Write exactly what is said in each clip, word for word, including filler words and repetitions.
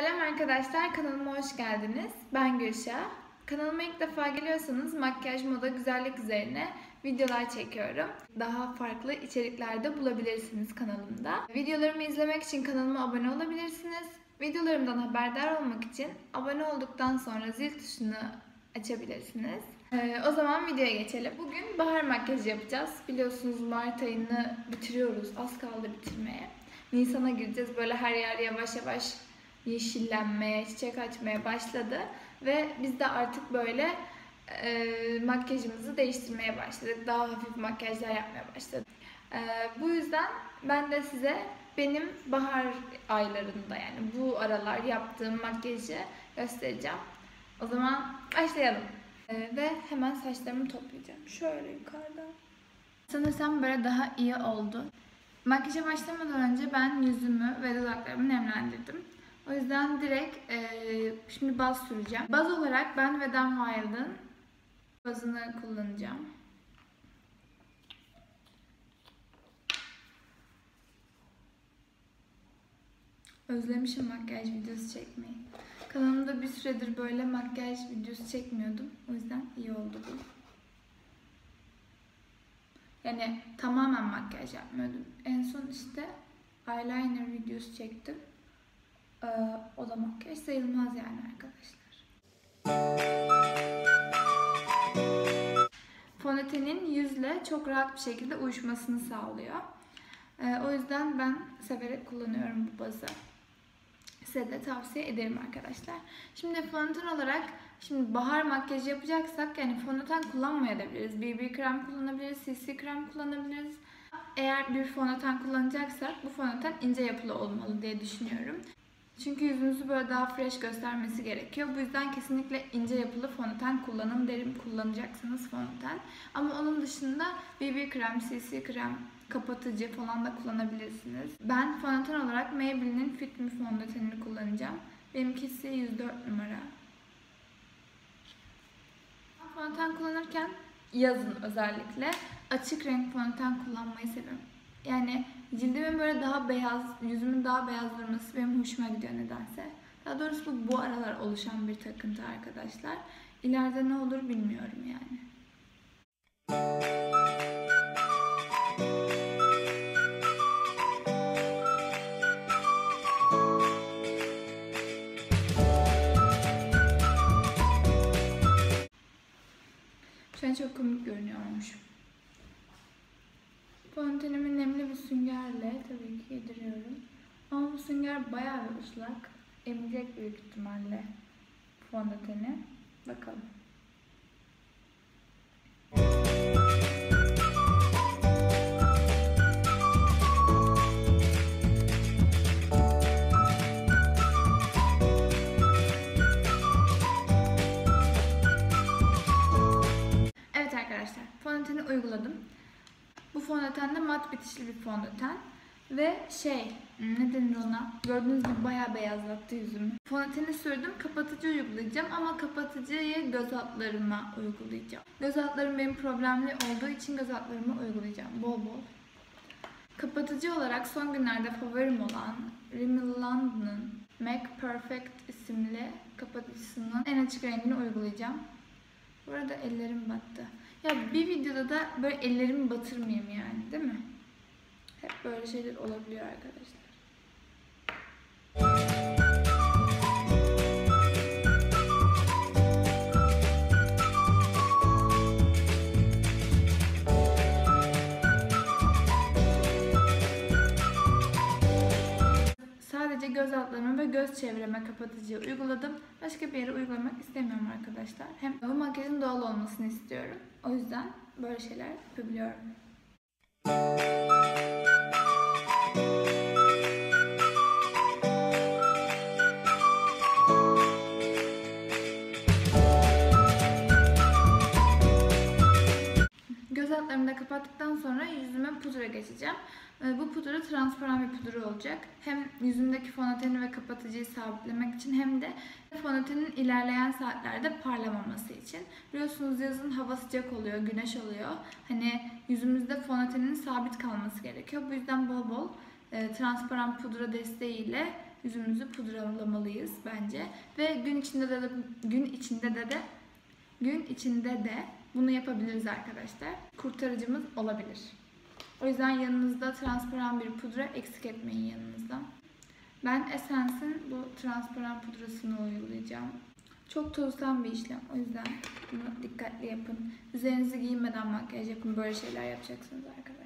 Selam arkadaşlar, kanalıma hoş geldiniz. Ben Gülşah. Kanalıma ilk defa geliyorsanız makyaj, moda, güzellik üzerine videolar çekiyorum. Daha farklı içeriklerde bulabilirsiniz kanalımda. Videolarımı izlemek için kanalıma abone olabilirsiniz. Videolarımdan haberdar olmak için abone olduktan sonra zil tuşunu açabilirsiniz. Ee, o zaman videoya geçelim. Bugün bahar makyajı yapacağız. Biliyorsunuz Mart ayını bitiriyoruz. Az kaldı bitirmeye. Nisan'a gireceğiz. Böyle her yer yavaş yavaş yeşillenmeye, çiçek açmaya başladı ve biz de artık böyle e, makyajımızı değiştirmeye başladık. Daha hafif makyajlar yapmaya başladık. E, bu yüzden ben de size benim bahar aylarında, yani bu aralar yaptığım makyajı göstereceğim. O zaman başlayalım. E, ve hemen saçlarımı toplayacağım. Şöyle yukarıdan. Sanırsam böyle daha iyi oldu. Makyaja başlamadan önce ben yüzümü ve dudaklarımı nemlendirdim. O yüzden direkt e, şimdi baz süreceğim. Baz olarak ben Veden Wild'ın bazını kullanacağım. Özlemişim makyaj videosu çekmeyi. Kanalımda bir süredir böyle makyaj videosu çekmiyordum. O yüzden iyi oldu bu. Yani tamamen makyaj yapmıyordum. En son işte eyeliner videosu çektim. Ee, o da makyaj sayılmaz yani arkadaşlar. Fondötenin yüzle çok rahat bir şekilde uyuşmasını sağlıyor. Ee, o yüzden ben severek kullanıyorum bu bazı. Size de tavsiye ederim arkadaşlar. Şimdi fondöten olarak, şimdi bahar makyajı yapacaksak yani fondöten kullanmayabiliriz. B B krem kullanabiliriz, C C krem kullanabiliriz. Eğer bir fondöten kullanacaksak bu fondöten ince yapılı olmalı diye düşünüyorum. Çünkü yüzümüzü böyle daha fresh göstermesi gerekiyor. Bu yüzden kesinlikle ince yapılı fondöten kullanın derim, kullanacaksanız fondöten. Ama onun dışında B B krem, C C krem, kapatıcı falan da kullanabilirsiniz. Ben fondöten olarak Maybelline'in Fit Me fondötenini kullanacağım. Benimkisi yüz dört numara. Fondöten kullanırken yazın özellikle açık renk fondöten kullanmayı seviyorum. Yani cildimin böyle daha beyaz, yüzümün daha beyaz durması benim hoşuma gidiyor nedense. Daha doğrusu bu, bu aralar oluşan bir takıntı arkadaşlar. İleride ne olur bilmiyorum yani. Şu an çok komik görünüyormuş. Fondötenimi nemli bir süngerle tabii ki yediriyorum. Ama bu sünger bayağı bir ıslak. Emecek büyük ihtimalle fondöteni. Bakalım. Evet arkadaşlar, fondöteni uyguladım. Bu fondöten de mat bitişli bir fondöten ve şey, ne denir ona, gördüğünüz gibi bayağı beyazlattı yüzümü. Fondöteni sürdüm, kapatıcı uygulayacağım ama kapatıcıyı göz altlarıma uygulayacağım. Göz altlarım benim problemli olduğu için göz altlarıma uygulayacağım bol bol. Kapatıcı olarak son günlerde favorim olan Rimmel London'ın Mac Perfect isimli kapatıcısının en açık rengini uygulayacağım. Bu arada ellerim battı. Ya bir videoda da böyle ellerimi batırmayayım yani, değil mi? Hep böyle şeyler olabiliyor arkadaşlar. Sadece göz altlarıma ve göz çevreme kapatıcıyı uyguladım. Başka bir yere uygulamak istemiyorum arkadaşlar. Hem bu makyajın doğal olmasını istiyorum. O yüzden böyle şeyler yapabiliyorum. Göz altlarımı da kapattıktan sonra yüzüme pudra geçeceğim. Bu pudra transparan bir pudra olacak. Hem yüzümdeki fondöteni ve kapatıcıyı sabitlemek için hem de fondötenin ilerleyen saatlerde parlamaması için. Biliyorsunuz yazın hava sıcak oluyor, güneş oluyor. Hani yüzümüzde fondötenin sabit kalması gerekiyor. Bu yüzden bol bol e, transparan pudra desteğiyle yüzümüzü pudralamalıyız bence. Ve gün içinde de gün içinde de de gün içinde de bunu yapabiliriz arkadaşlar. Kurtarıcımız olabilir. O yüzden yanınızda transparan bir pudra eksik etmeyin yanınızda. Ben Essence'in bu transparan pudrasını uygulayacağım. Çok tozdan bir işlem. O yüzden bunu dikkatli yapın. Üzerinizi giyinmeden makyaj yapın. Böyle şeyler yapacaksınız arkadaşlar.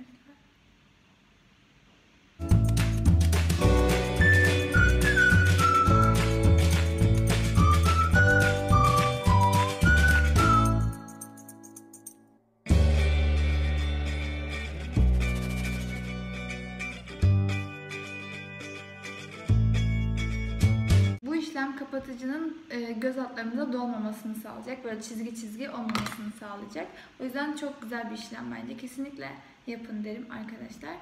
Kapatıcının göz altlarımıza dolmamasını sağlayacak. Böyle çizgi çizgi olmamasını sağlayacak. O yüzden çok güzel bir işlem bence. Kesinlikle yapın derim arkadaşlar.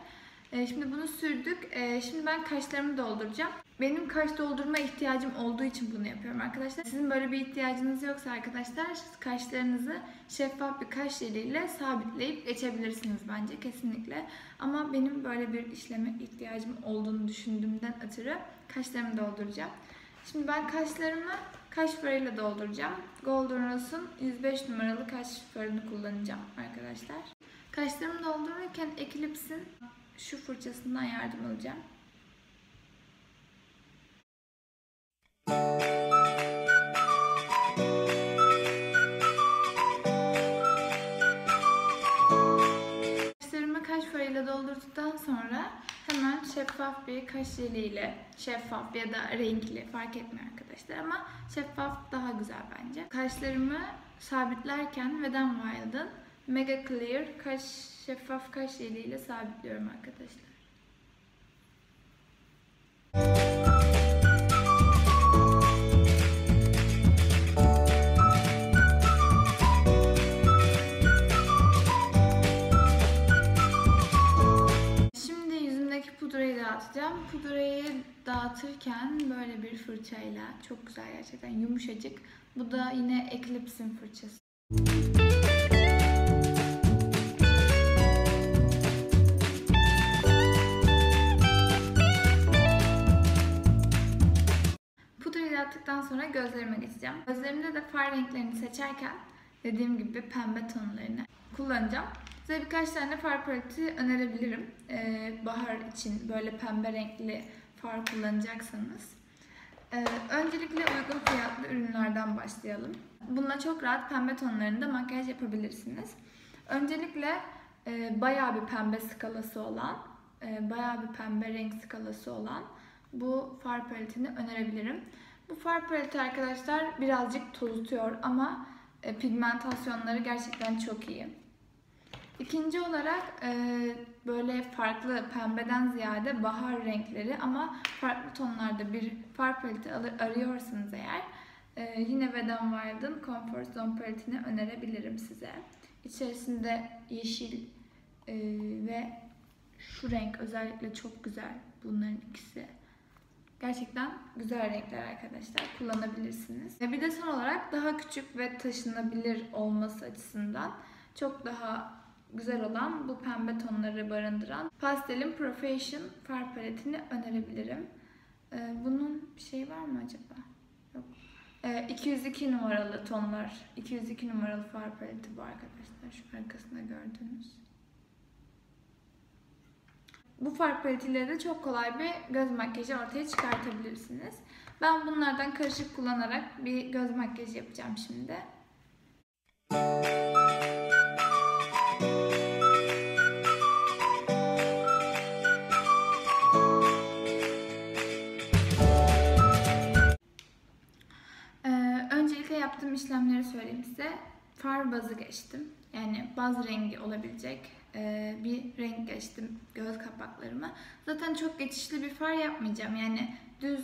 Şimdi bunu sürdük. Şimdi ben kaşlarımı dolduracağım. Benim kaş doldurma ihtiyacım olduğu için bunu yapıyorum arkadaşlar. Sizin böyle bir ihtiyacınız yoksa arkadaşlar kaşlarınızı şeffaf bir kaş jeliyle sabitleyip geçebilirsiniz bence kesinlikle. Ama benim böyle bir işleme ihtiyacım olduğunu düşündüğümden ötürü kaşlarımı dolduracağım. Şimdi ben kaşlarımı kaş farıyla dolduracağım. Golden Rose'un yüz beş numaralı kaş farını kullanacağım arkadaşlar. Kaşlarımı doldururken Eclipse'in şu fırçasından yardım alacağım. Kaşlarımı kaş farıyla doldurduktan sonra hemen şeffaf bir kaş jeliyle, şeffaf ya da renkli fark etmiyor arkadaşlar ama şeffaf daha güzel bence. Kaşlarımı sabitlerken Veden Wild'ın MEGA CLEAR kaş, şeffaf kaş jeliyle sabitliyorum arkadaşlar. Dağıtacağım. Pudrayı dağıtırken böyle bir fırçayla, çok güzel gerçekten yumuşacık. Bu da yine Eclipse'in fırçası. Pudrayı dağıttıktan sonra gözlerime geçeceğim. Gözlerimde de far renklerini seçerken dediğim gibi pembe tonlarını kullanacağım. Size birkaç tane far paleti önerebilirim. Ee, bahar için böyle pembe renkli far kullanacaksanız. Ee, öncelikle uygun fiyatlı ürünlerden başlayalım. Bununla çok rahat pembe tonlarında makyaj yapabilirsiniz. Öncelikle e, bayağı bir pembe skalası olan, e, bayağı bir pembe renk skalası olan bu far paletini önerebilirim. Bu far paleti arkadaşlar birazcık tozutuyor ama e, pigmentasyonları gerçekten çok iyi. İkinci olarak e, böyle farklı pembeden ziyade bahar renkleri ama farklı tonlarda bir far paleti arıyorsanız eğer e, yine Veden Wild'ın Comfort Zone paletini önerebilirim size. İçerisinde yeşil e, ve şu renk özellikle çok güzel bunların ikisi. Gerçekten güzel renkler arkadaşlar, kullanabilirsiniz. Ve bir de son olarak daha küçük ve taşınabilir olması açısından çok daha güzel olan bu pembe tonları barındıran Pastel'in Profession far paletini önerebilirim. Ee, bunun bir şey var mı acaba? Yok. Ee, iki yüz iki numaralı tonlar. iki yüz iki numaralı far paleti bu arkadaşlar. Şu arkasında gördüğünüz. Bu far paletiyle de çok kolay bir göz makyajı ortaya çıkartabilirsiniz. Ben bunlardan karışık kullanarak bir göz makyajı yapacağım şimdi. Yaptığım işlemleri söyleyeyim size. Far bazı geçtim. Yani baz rengi olabilecek bir renk geçtim göz kapaklarıma. Zaten çok geçişli bir far yapmayacağım. Yani düz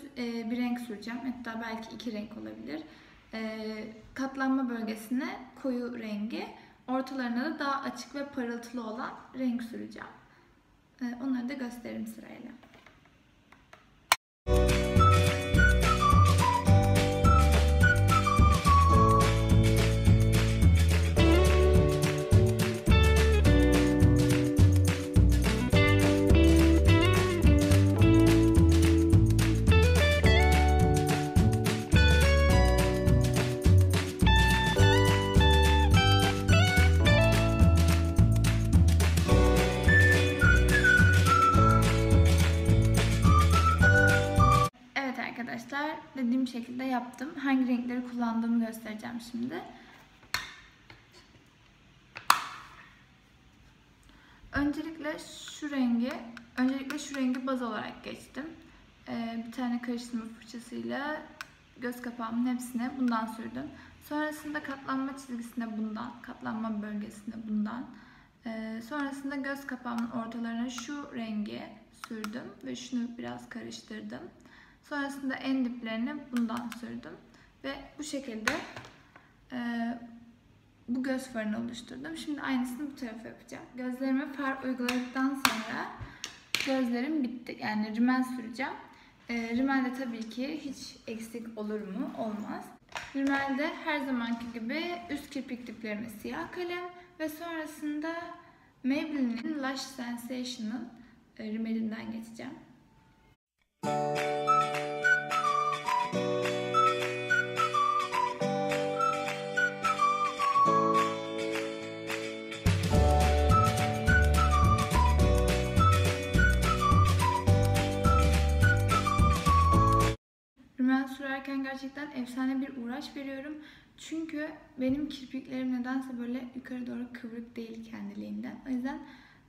bir renk süreceğim. Hatta belki iki renk olabilir. Katlanma bölgesine koyu rengi, ortalarına da daha açık ve parıltılı olan renk süreceğim. Onları da gösteririm sırayla. arkadaşlar dediğim şekilde yaptım. Hangi renkleri kullandığımı göstereceğim şimdi. Öncelikle şu rengi, öncelikle şu rengi baz olarak geçtim. Ee, bir tane karıştırma fırçasıyla göz kapağımın hepsine bundan sürdüm. Sonrasında katlanma çizgisine bundan, katlanma bölgesine bundan. Ee, sonrasında göz kapağımın ortalarına şu rengi sürdüm ve şunu biraz karıştırdım. Sonrasında en diplerine bundan sürdüm ve bu şekilde e, bu göz farını oluşturdum. Şimdi aynısını bu tarafa yapacağım. Gözlerime far uyguladıktan sonra gözlerim bitti. Yani rimel süreceğim. E, rimelde tabii ki hiç eksik olur mu? Olmaz. Rimelde her zamanki gibi üst kirpik diplerime siyah kalem ve sonrasında Maybelline'in Lash Sensational e, rimelinden geçeceğim. Rimel sürerken gerçekten efsane bir uğraş veriyorum. Çünkü benim kirpiklerim nedense böyle yukarı doğru kıvrık değil kendiliğinden. O yüzden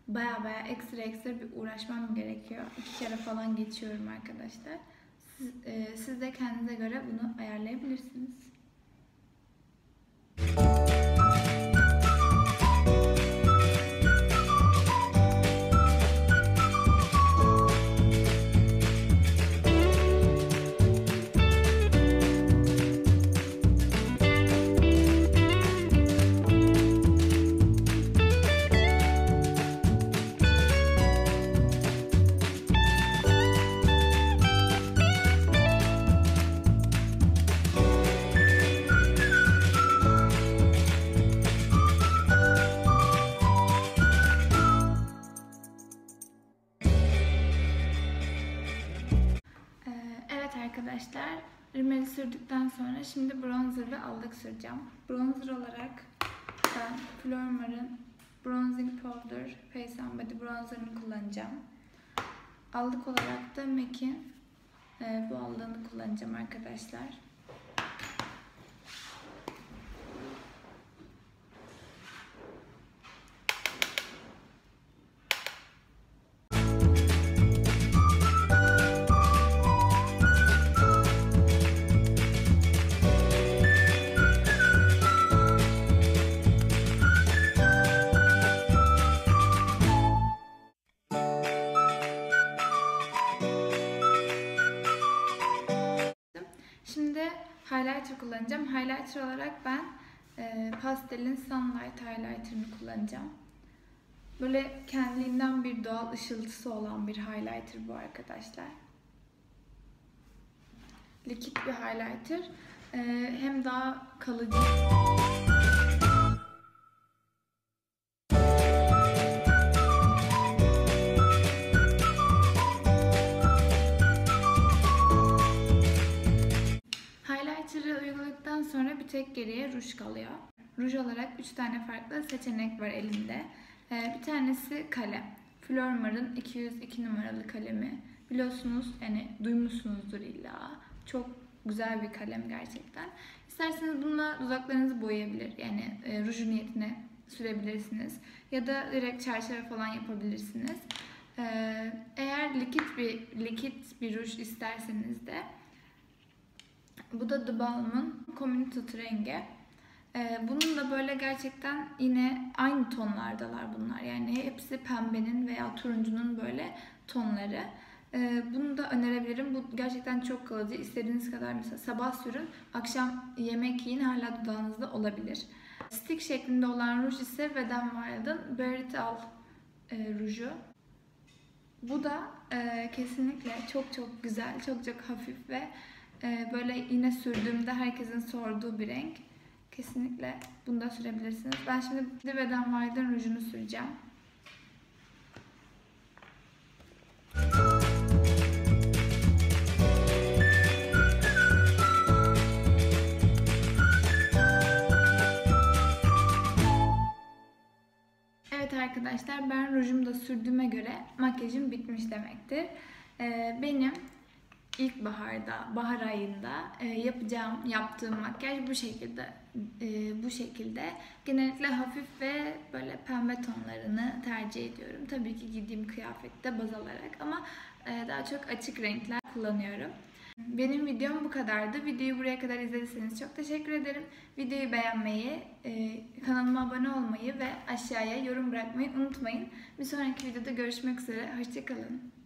baya baya ekstra ekstra bir uğraşmam gerekiyor. İki kere falan geçiyorum arkadaşlar. Siz, e, siz de kendinize göre bunu ayarlayabilirsiniz. Arkadaşlar rimeli sürdükten sonra şimdi bronzer ve allık süreceğim. Bronzer olarak ben Flormar'ın Bronzing Powder Face and Body bronzerini kullanacağım. Allık olarak da M A C'in e, bu allığını kullanacağım arkadaşlar. Highlighter kullanacağım. Highlighter olarak ben e, Pastel'in Sunlight Highlighter'ını kullanacağım. Böyle kendiliğinden bir doğal ışıltısı olan bir highlighter bu arkadaşlar. Likit bir highlighter. E, hem daha kalıcı. Sonra bir tek geriye ruj kalıyor. Ruj olarak üç tane farklı seçenek var elimde. Ee, bir tanesi kalem. Flormar'ın iki yüz iki numaralı kalemi. Biliyorsunuz, yani duymuşsunuzdur illa. Çok güzel bir kalem gerçekten. İsterseniz bununla dudaklarınızı boyayabilir. Yani e, rujun niyetine sürebilirsiniz. Ya da direkt çerçeve falan yapabilirsiniz. Ee, eğer likit bir, likit bir ruj isterseniz de bu da The Balm'ın Community Tutu rengi. Ee, bunun da böyle gerçekten yine aynı tonlardalar bunlar. Yani hepsi pembenin veya turuncunun böyle tonları. Ee, bunu da önerebilirim. Bu gerçekten çok kalıcı. İstediğiniz kadar mesela sabah sürün, akşam yemek yiyin, hala dudağınızda olabilir. Stick şeklinde olan ruj ise Veden Wild'ın Berit Al e, ruju. Bu da e, kesinlikle çok çok güzel, çok çok hafif ve böyle yine sürdüğümde herkesin sorduğu bir renk. Kesinlikle bunu da sürebilirsiniz. Ben şimdi Diva'dan Varden rujunu süreceğim. Evet arkadaşlar, ben rujumu da sürdüğüme göre makyajım bitmiş demektir. Benim İlkbaharda, bahar ayında yapacağım, yaptığım makyaj bu şekilde. Bu şekilde genellikle hafif ve böyle pembe tonlarını tercih ediyorum. Tabii ki giydiğim kıyafette baz alarak ama daha çok açık renkler kullanıyorum. Benim videom bu kadardı. Videoyu buraya kadar izlediyseniz çok teşekkür ederim. Videoyu beğenmeyi, kanalıma abone olmayı ve aşağıya yorum bırakmayı unutmayın. Bir sonraki videoda görüşmek üzere. Hoşça kalın.